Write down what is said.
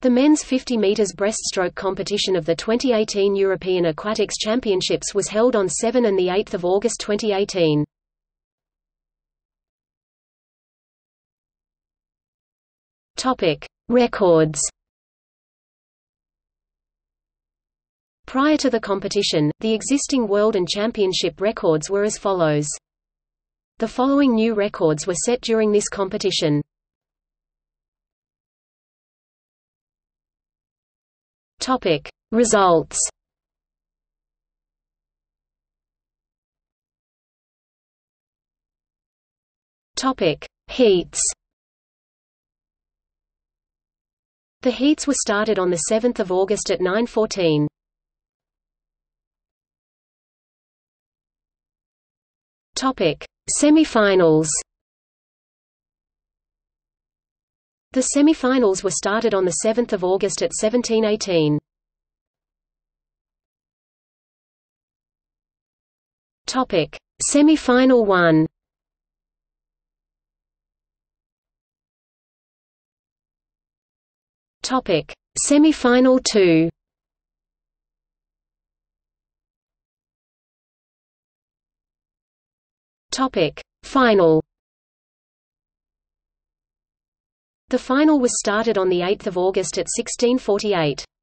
The men's 50 meters breaststroke competition of the 2018 European Aquatics Championships was held on 7 and the 8th of August 2018. Topic: Records. Prior to the competition, the existing world and championship records were as follows. The following new records were set during this competition. Topic: Results. Topic: Heats. The heats were started on the 7th of August at 9:14. Topic: Semi-finals. The semi-finals were started on the 7th of August at 17:18. Topic: Semi-final 1. Topic: Semi-final 2. Topic: Final. The final was started on the 8th of August at 16:48.